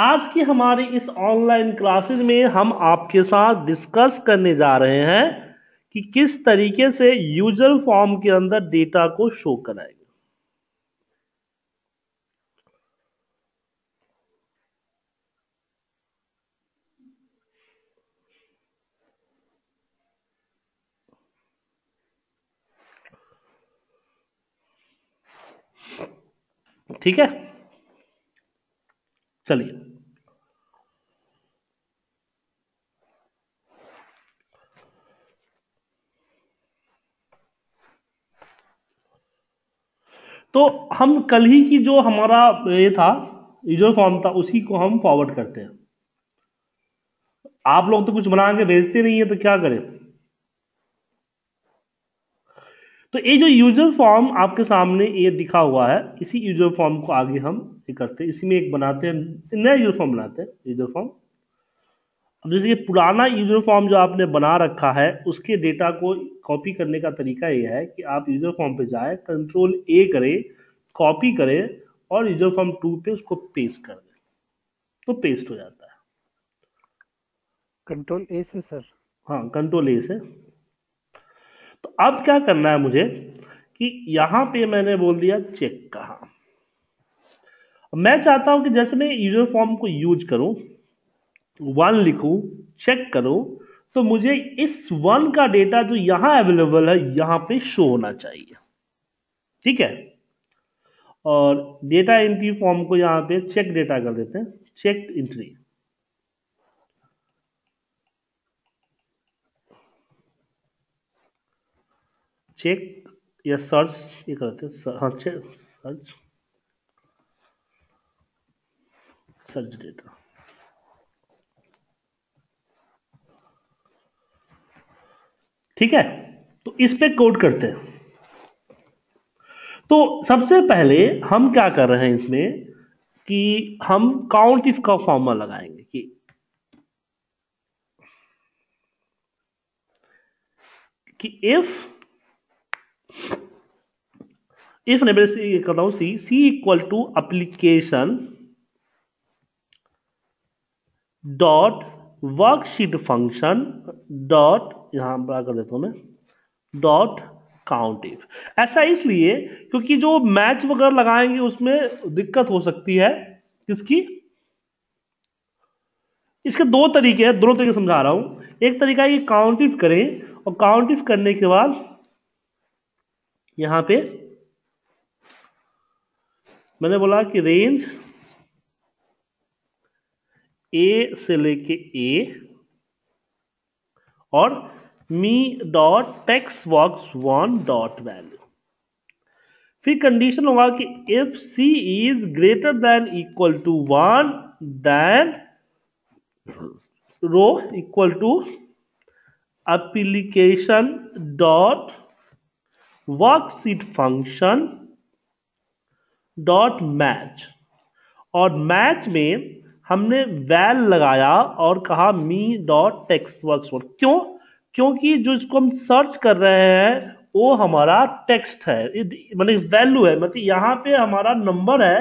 आज की हमारी इस ऑनलाइन क्लासेस में हम आपके साथ डिस्कस करने जा रहे हैं कि किस तरीके से यूजर फॉर्म के अंदर डेटा को शो कराएंगे। ठीक है, चलिए तो हम कल ही की जो हमारा ये था यूजर फॉर्म था उसी को हम फॉरवर्ड करते हैं। आप लोग तो कुछ बना के भेजते नहीं है तो क्या करें। तो ये जो यूजर फॉर्म आपके सामने ये दिखा हुआ है, इसी यूजर फॉर्म को आगे हम ये करते हैं, इसी में एक बनाते हैं, नया यूजर फॉर्म बनाते हैं। यूजर फॉर्म अब जैसे ये पुराना यूजर फॉर्म जो आपने बना रखा है उसके डेटा को कॉपी करने का तरीका ये है कि आप यूजर फॉर्म पे जाए, Ctrl A करें, कॉपी करें और यूजर फॉर्म 2 पे उसको पेस्ट कर दें तो पेस्ट हो जाता है। Ctrl A से सर, हाँ Ctrl A से। तो अब क्या करना है मुझे कि यहां पे मैंने बोल दिया चेक कहा। मैं चाहता हूं कि जैसे मैं यूजर फॉर्म को यूज करूं, 1 लिखूं, चेक करूं, तो मुझे इस 1 का डेटा जो यहां अवेलेबल है यहां पे शो होना चाहिए। ठीक है, और डेटा एंट्री फॉर्म को यहां पे चेक डेटा कर देते हैं, चेक एंट्री। चेक या सर्च ये करते हैं, हाँ चेक सर्च डेटा। ठीक है, तो इस पे कोड करते हैं। तो सबसे पहले हम क्या कर रहे हैं इसमें कि हम काउंट इफ का फॉर्मूला लगाएंगे कि इफ नेबल से ये कर रहा हूं C equal to application dot worksheet function dot, यहां पर कर देता हूं मैं डॉट काउंट इफ। ऐसा इसलिए क्योंकि जो मैच वगैरह लगाएंगे उसमें दिक्कत हो सकती है किसकी। इसके दो तरीके हैं, दोनों तरीके समझा रहा हूं। एक तरीका ये काउंट इफ करें और काउंट इफ करने के बाद यहां पे मैंने बोला कि रेंज ए से लेके ए और me dot text box 1 dot value. फिर कंडीशन होगा कि if C is greater than equal to 1 then row equal to application dot worksheet function dot match, और मैच में हमने वैल लगाया और कहा मी डॉट टेक्स्ट बॉक्स 1। क्यों? क्योंकि जो इसको हम सर्च कर रहे हैं वो हमारा टेक्स्ट है, मतलब वैल्यू है, मतलब यहां पे हमारा नंबर है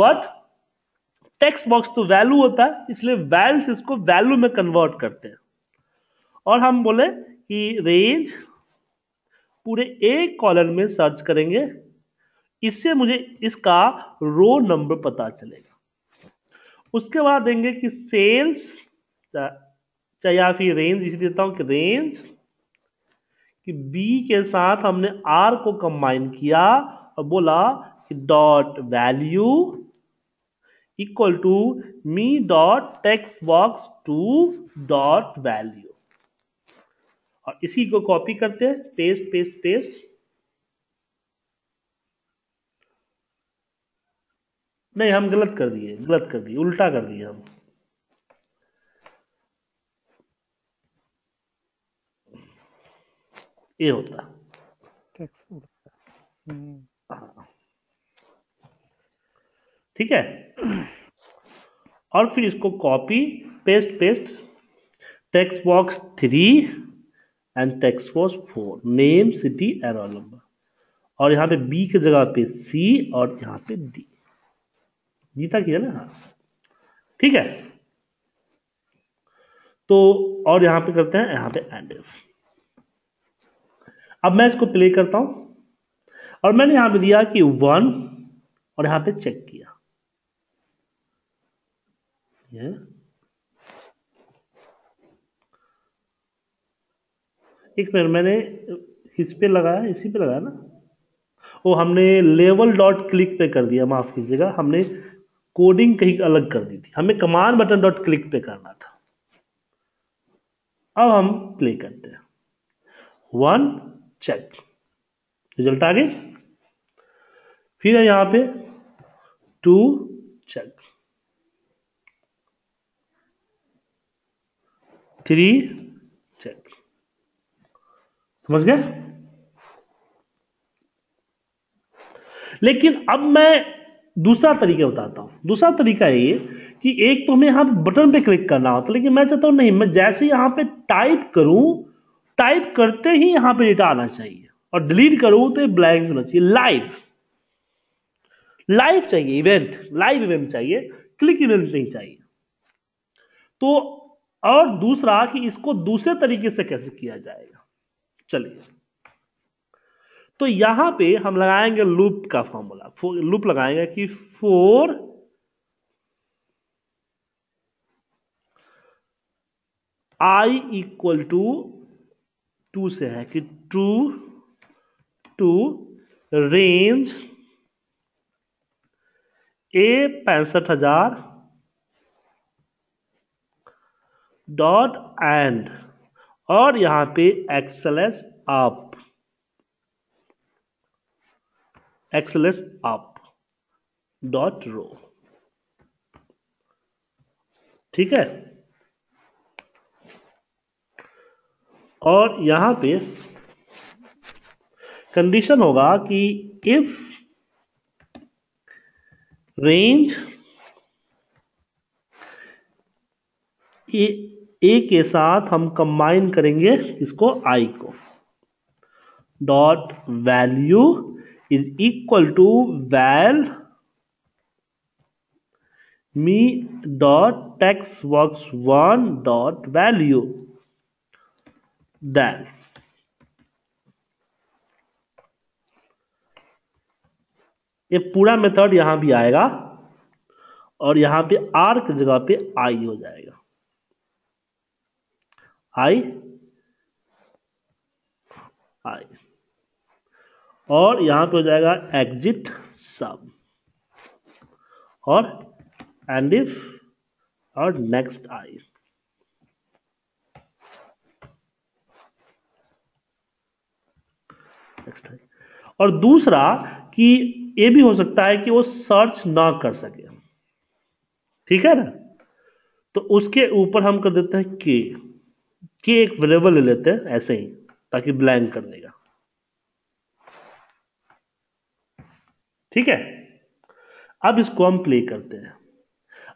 बट टेक्स्ट बॉक्स तो वैल्यू होता है, इसलिए वैल से इसको वैल्यू में कन्वर्ट करते हैं। और हम बोले कि रेंज पूरे एक कॉलम में सर्च करेंगे, इससे मुझे इसका रो नंबर पता चलेगा। उसके बाद देंगे कि सेल्स चाहे या फिर रेंज, इसी देता हूं कि रेंज कि बी के साथ हमने आर को कंबाइन किया और बोला कि dot value equal to me dot text box 2 dot value, और इसी को कॉपी करते हैं, पेस्ट पेस्ट पेस्ट। नहीं, हम गलत कर दिए, उल्टा कर दिए हम। ये होता ठीक है, और फिर इसको copy paste paste text box 3 and text box 4 name city and roll number, और यहां पे बी की जगह पे सी और यहां पे डी। जीता किया ना, ठीक है। तो और यहां पे करते हैं, यहां पे एंड इफ। अब मैं इसको प्ले करता हूं और मैंने यहां पे दिया कि 1 और यहां पे चेक किया, एक मिनट मैंने इस पे लगाया, इसी पे लगाया ना, वो हमने लेवल डॉट क्लिक पे कर दिया, माफ कीजिएगा हमने कोडिंग कहीं अलग कर दी थी, हमें कमांड बटन डॉट क्लिक पे करना था। अब हम प्ले करते हैं, 1 चेक, रिजल्ट आ गए। फिर यहां पे 2 चेक, 3 चेक, समझ गए। लेकिन अब मैं दूसरा तरीका बताता हूं। दूसरा तरीका ये कि एक तो हमें यहां बटन पे क्लिक करना होता है, लेकिन मैं चाहता हूं नहीं, मैं जैसे यहां पे टाइप करूं, टाइप करते ही यहां पे डेटा आना चाहिए, और डिलीट करूं तो ब्लैंक होना चाहिए, लाइव चाहिए, इवेंट लाइव इवेंट चाहिए, क्लिक इवेंट नहीं चाहिए। तो और दूसरा कि इसको दूसरे तरीके से कैसे किया जाएगा, चलिए। तो यहां पे हम लगाएंगे लूप का फॉर्मूला, लूप लगाएंगे कि 4 आई इक्वल टू 2 से है कि 2 रेंज ए 65,000 डॉट एंड, और यहां पे XLS up, XLS up dot row, ठीक है। और यहां पे कंडीशन होगा कि इफ रेंज ए के साथ हम कंबाइन करेंगे इसको, आई को, dot value is equal to val me dot text box 1 dot value, then ये पूरा मेथड यहां भी आएगा और यहां पे आर की जगह पे आई हो जाएगा, आई आई, और यहां पे हो जाएगा एग्जिट सब, और एंड इफ, और नेक्स्ट आई। और दूसरा कि ये भी हो सकता है कि वो सर्च ना कर सके, ठीक है ना, तो उसके ऊपर हम कर देते हैं के एक वेरिएबल ले लेते हैं ऐसे ही, ताकि ब्लैंक कर देगा, ठीक है। अब इसको हम प्ले करते हैं।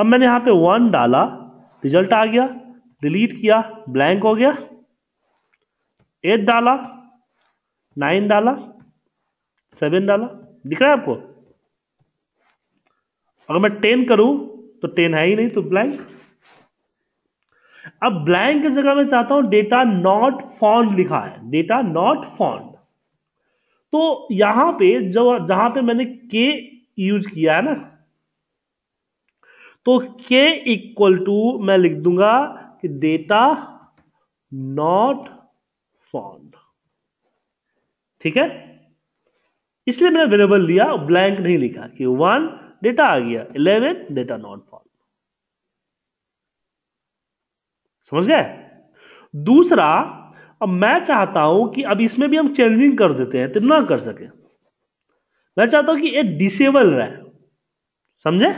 अब मैंने यहां पे 1 डाला, रिजल्ट आ गया, डिलीट किया, ब्लैंक हो गया। 8 डाला, 9 डाला, 7 डाला, दिख रहा है आपको। अगर मैं 10 करूं तो 10 है ही नहीं, तो ब्लैंक। अब ब्लैंक की जगह मैं चाहता हूं डेटा नॉट फाउंड लिखा है, डेटा नॉट फाउंड। तो यहां पे जहां पे मैंने के यूज किया है ना, तो के इक्वल टू मैं लिख दूंगा कि डेटा नॉट फाउंड, ठीक है। इसलिए मैंने वेरिएबल लिया, ब्लैंक नहीं लिखा कि 1 डेटा आ गया, 11 डेटा नॉट फाउंड, समझ गए। दूसरा, अब मैं चाहता हूं कि अब इसमें भी हम चेंजिंग कर देते हैं तो ना कर सके, मैं चाहता हूं कि ये डिसेबल रहे, समझे,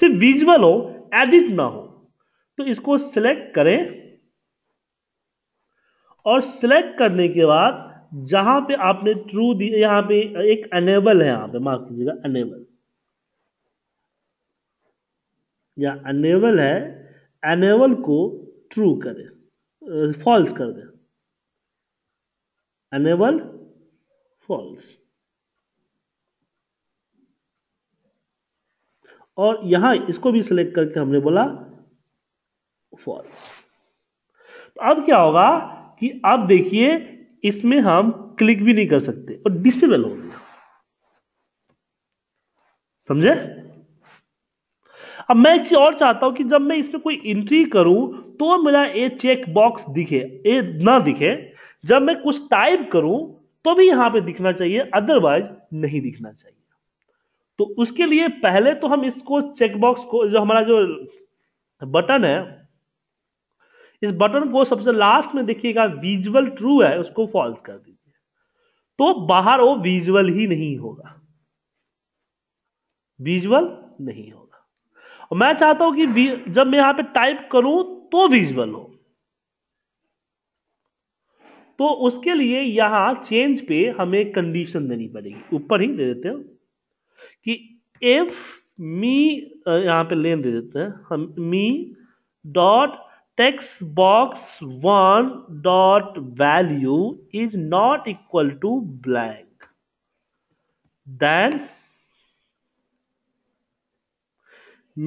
सिर्फ विजुअल हो, एडिट ना हो। तो इसको सिलेक्ट करें और सिलेक्ट करने के बाद जहां पे आपने ट्रू दिया, यहां पे एक अनेबल है, यहां पे माफ कीजिएगा अनेबल, या अनेबल है, अनेबल को ट्रू करें, फॉल्स कर दें, अनेबल फॉल्स, और यहां इसको भी सिलेक्ट करके हमने बोला फॉल्स। तो अब क्या होगा कि अब देखिए इसमें हम क्लिक भी नहीं कर सकते और डिसेबल हो गया। समझे? अब मैं एक चीज और चाहता हूं कि जब मैं इसमें कोई एंट्री करूं तो मेरा ये चेक बॉक्स दिखे, ये ना दिखे। जब मैं कुछ टाइप करूं तो भी यहां पे दिखना चाहिए, अदरवाइज नहीं दिखना चाहिए। तो उसके लिए पहले तो हम इसको चेकबॉक्स को, जो हमारा जो बटन है, इस बटन को सबसे लास्ट में देखिएगा विजुअल ट्रू है, उसको फॉल्स कर दीजिए तो बाहर वो विजुअल ही नहीं होगा, विजुअल नहीं होगा। और मैं चाहता हूं कि जब मैं यहां पे टाइप करूं तो विजुअल हो, तो उसके लिए यहां चेंज पे हमें कंडीशन देनी पड़ेगी। ऊपर ही दे देते हैं कि इफ मी, यहां पे लेन दे देते हैं हम, me dot text box one dot value is not equal to blank, then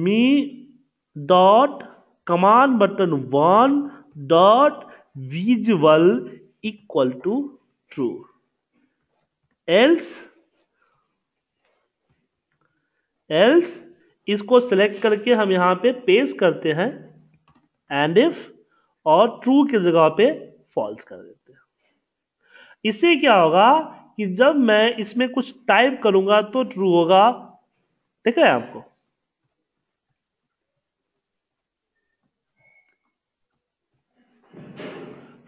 me dot command button one dot visual equal to true, else else इसको सिलेक्ट करके हम यहां पे पेस्ट करते हैं एंड इफ, और ट्रू की जगह पे फॉल्स कर देते हैं। इससे क्या होगा कि जब मैं इसमें कुछ टाइप करूंगा तो ट्रू होगा। देख रहे हैं आपको,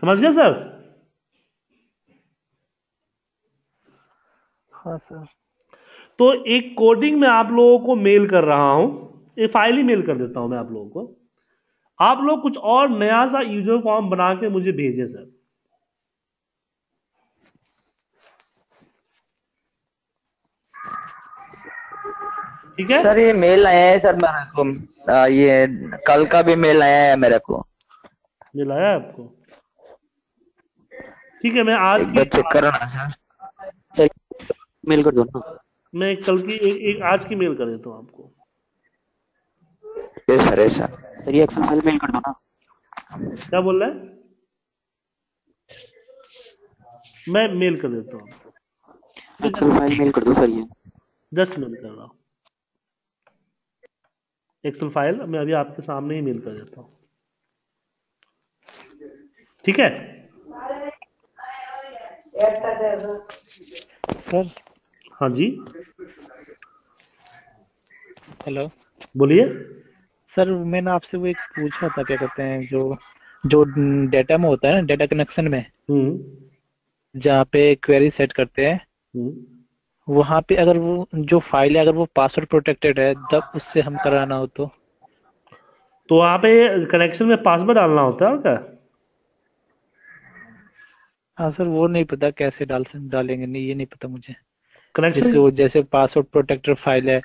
समझ गए सर? हाँ सर। तो एक कोडिंग में आप लोगों को मेल कर रहा हूं, ये फाइल ही मेल कर देता हूं मैं आप लोगों को। आप लोग कुछ और नया सा यूजर फॉर्म बना के मुझे भेजें सर। ठीक है सर, ये मेल आया है सर मेरे को, ये कल का भी मेल आया है मेरे को। मेल आया है आपको? ठीक है, मैं आज की चेक करना सर, मेल कर दो ना। मैं कल की एक आज की मेल कर देता हूँ आपको। Yes sir, yes sir. Sir ये एक्सेल मेल कर दो ना। क्या बोल रहे हैं? मैं मेल कर देता हूँ, एक्सेल फाइल मेल कर दो सर। ये जस्ट मेल कर रहा हूँ, एक्सेल फाइल मैं अभी आपके सामने ही मेल कर देता हूँ। ठीक है सर। हाँ जी, हेलो, बोलिए सर। मैंने आपसे वो एक पूछा था, क्या कहते हैं, जो डेटा में होता है ना, डेटा कनेक्शन में, जहाँ पे क्वेरी सेट करते हैं, वहाँ पे अगर वो जो फाइल है अगर वो पासवर्ड प्रोटेक्टेड है, तब उससे हम कराना हो तो वहाँ पे कनेक्शन में पासवर्ड डालना होता है क्या? हाँ सर, वो नहीं पता कैसे डालेंगे, नहीं ये नहीं पता मुझे। कनेक्शन जैसे पासवर्ड प्रोटेक्टर फाइल है,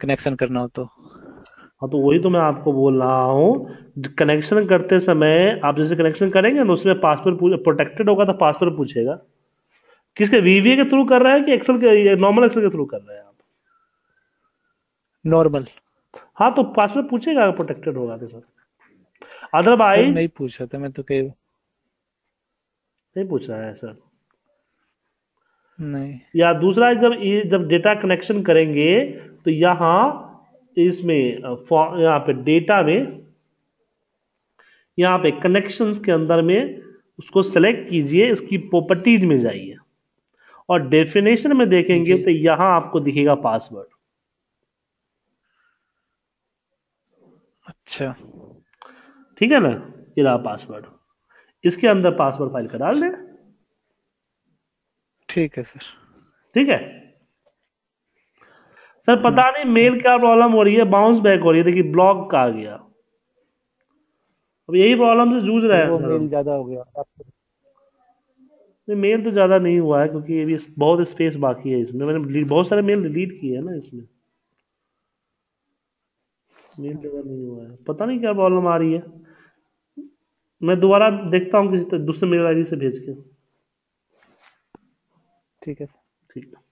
कनेक्शन करना हो तो। हाँ तो वही तो मैं आपको बोल रहा हूँ, कनेक्शन करते समय आप जैसे कनेक्शन करेंगे ना, उसमें पासवर्ड प्रोटेक्टेड होगा तो पासवर्ड पूछेगा। किसके, वीबीए के थ्रू कर रहा है कि एक्सेल के, नॉर्मल एक्सेल के थ्रू कर रहे हैं आप? नॉर्मल। हाँ तो पासवर्ड पूछेगा, प्रोटेक्टेड होगा तो सर, अदरवाइज नहीं पूछा था मैं तो। कहीं नहीं पूछ रहा है सर? नहीं। या दूसरा, जब डेटा कनेक्शन करेंगे तो यहाँ इसमें, यहाँ पे डेटा में, यहाँ पे कनेक्शंस के अंदर में उसको सेलेक्ट कीजिए, इसकी प्रॉपर्टीज में जाइए और डेफिनेशन में देखेंगे तो यहाँ आपको दिखेगा पासवर्ड। अच्छा ठीक है ना, ये रहा पासवर्ड, इसके अंदर पासवर्ड फाइल का डाल देना। ठीक है सर। ठीक है सर, पता नहीं मेल क्या प्रॉब्लम हो रही है, बाउंस बैक हो रही है, देखिए ब्लॉक का आ गया। अब यही प्रॉब्लम से जूझ रहा है। मेल ज्यादा हो गया? नहीं, मेल तो ज्यादा नहीं हुआ है क्योंकि ये भी बहुत स्पेस बाकी है इसमें। मैंने बहुत सारे मेल डिलीट किए हैं ना, इसमें मेल ज्यादा नहीं हुआ है। पता नहीं क्या प्रॉब्लम आ रही है, मैं दोबारा देखता हूँ किसी दूसरे मेल आईडी से भेज के। ठीक है।